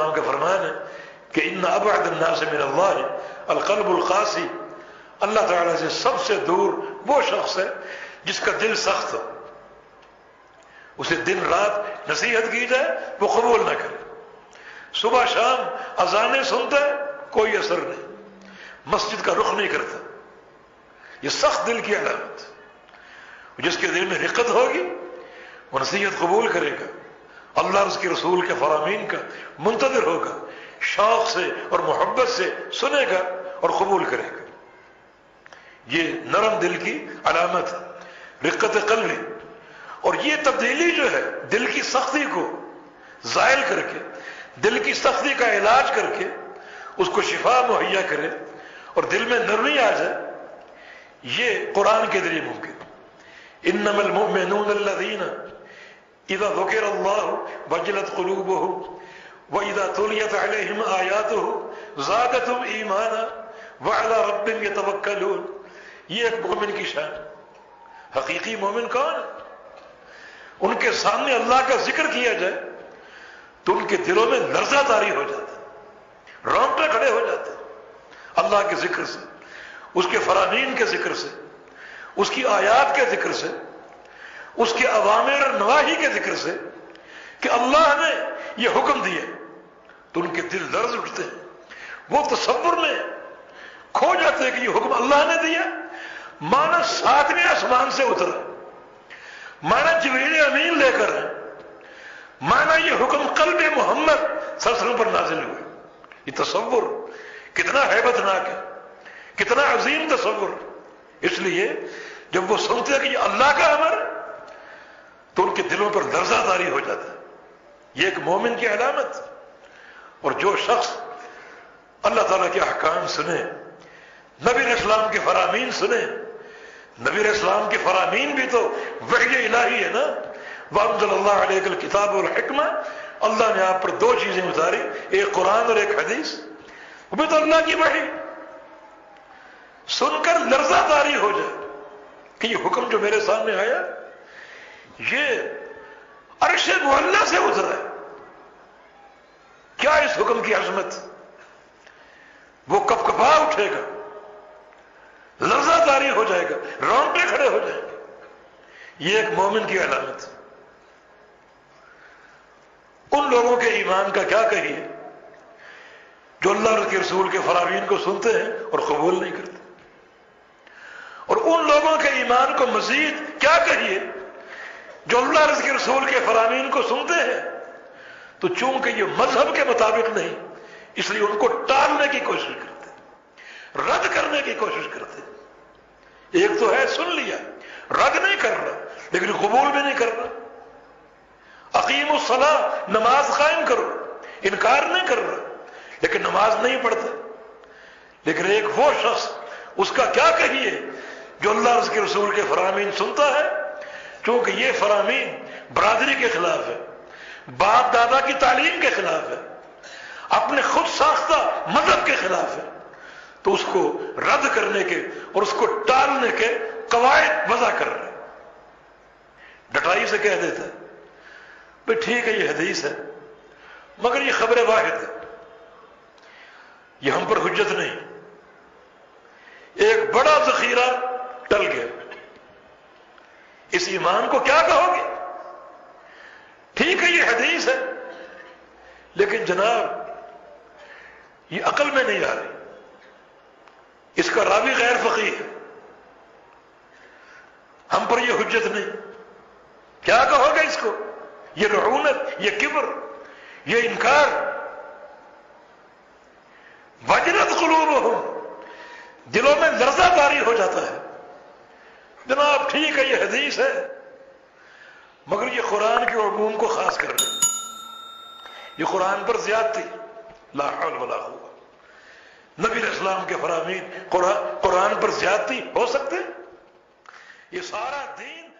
वसल्लम का फरमान है कि इन्ना अबअद अन्नास मिन अल्लाह अल-क़ल्बुल क़ासी, अल्लाह ताला से सबसे दूर वो शख्स है जिसका दिल सख्त हो, उसे दिन रात नसीहत की जाए वो कबूल ना करे, सुबह शाम अजाने सुनता है कोई असर नहीं, मस्जिद का रुख नहीं करता, यह सख्त दिल की अलामत। जिसके दिल में रिक्कत होगी वो नसीहत कबूल करेगा, अल्लाह उसके रसूल के फरामीन का मुंतजर होगा, शौक से और मोहब्बत से सुनेगा और कबूल करेगा। ये नरम दिल की अलामत है, रिक्कत कल्बी। और ये तब्दीली जो है दिल की सख्ती को जायल करके, दिल की सख्ती का इलाज करके उसको शिफा मुहैया करे और दिल में नरमी आ जाए, ये कुरान के जरिए मुमकिन। इन्नमल मुमिनून अल्लज़ीना इज़ा ज़ुकिर अल्लाहु वजलत क़ुलूबुहुम व इज़ा तुलियत अलैहिम आयातुहु ज़ादतहुम ईमाना व अला रब्बिहिम यतवक्कलून। ये एक मोमिन की शान। हकीकी मोमिन कौन है? उनके सामने अल्लाह का जिक्र किया जाए तो उनके दिलों में लर्जा तारी हो जाता है, रोंगटे खड़े हो जाते हैं अल्लाह के जिक्र से, उसके फरामीन के जिक्र से, उसकी आयात के जिक्र से, उसके अवामिर नवाही के जिक्र से कि अल्लाह ने यह हुक्म दिया, तो उनके दिल दर्द उठते हैं, वो तसव्वुर में खो जाते हैं कि यह हुक्म अल्लाह ने दिया, माना सातवें आसमान से उतरा, माना जिब्रील अमीन लेकर है, माना यह हुक्म कल्ब मोहम्मद सल्लल्लाहु अलैहि वसल्लम पर नाजिल हुए। यह तसव्वुर कितना हैबतनाक है, कितना अजीम तसव्वुर। इसलिए जब वो सुनते हैं कि यह अल्लाह का अमर, तो उनके दिलों पर लर्जादारी हो जाता है। यह एक मोमिन की अलामत। और जो शख्स अल्लाह ताला के अहकाम सुने, नबी अलैहिस्सलाम के फरामीन सुने, नबी अलैहिस्सलाम के फरामीन भी तो वही इलाही है ना, वअनज़लल्लाहु अलैकल किताब वल हिकमा, अल्लाह ने आप पर दो चीजें उतारी, एक कुरान और एक हदीस, वो भी तो अल्लाह की वही। सुनकर लर्जादारी हो जाए कि ये हुक्म जो मेरे सामने आया ये अर्शे मुअल्ला से उतरा है, क्या इस हुक्म की अजमत। वो कपकपा उठेगा, लर्जादारी हो जाएगा, रोंगटे खड़े हो जाएंगे। ये एक मोमिन की अलामत। उन लोगों के ईमान का क्या कहिए जो अल्लाह के रसूल के फरामीन को सुनते हैं और कबूल नहीं करते, और उन लोगों के ईमान को मजीद क्या कहिए जो अल्लाह के रसूल के फरामीन को सुनते हैं तो चूंकि ये मजहब के मुताबिक नहीं, इसलिए उनको टालने की कोशिश करते, रद्द करने की कोशिश करते। एक तो है सुन लिया, रद्द नहीं करना, लेकिन कबूल भी नहीं करना। अकीमुस्सलाह, नमाज कायम करो, इनकार नहीं करना, लेकिन नमाज नहीं पढ़ते। लेकिन एक वो शख्स, उसका क्या कहिए जो अल्लाह उसके रसूल के फरामीन सुनता है, क्योंकि ये फरामीन बरादरी के खिलाफ है, बाप दादा की तालीम के खिलाफ है, अपने खुद साख्ता मजहब के खिलाफ है, तो उसको रद्द करने के और उसको टालने के कवायद वज़ा कर रहे हैं। डटाई से कह देता है भाई ठीक है ये हदीस है, मगर ये खबर वाहिद है, ये हम पर हुज्जत नहीं। एक बड़ा जखीरा टल गया। इस ईमान को क्या कहोगे? ठीक है ये हदीस है, लेकिन जनाब ये अकल में नहीं आ रही, इसका रावी गैर फकीह है, हम पर यह हुज्जत नहीं। क्या कहोगे इसको? यह लऊनत, यह किबर, यह इनकार। वजरत कुलूबहुम, दिलों में लर्जादारी हो जाता है। जनाब ठीक है ये हदीस है, मगर ये कुरान के अमूम को खास कर रहे, ये कुरान पर ज्यादती। ला हौल वला कुव्वत, नबी अलैहिस्सलाम के फरामीन कुरान पर ज्यादती हो सकते? ये सारा दीन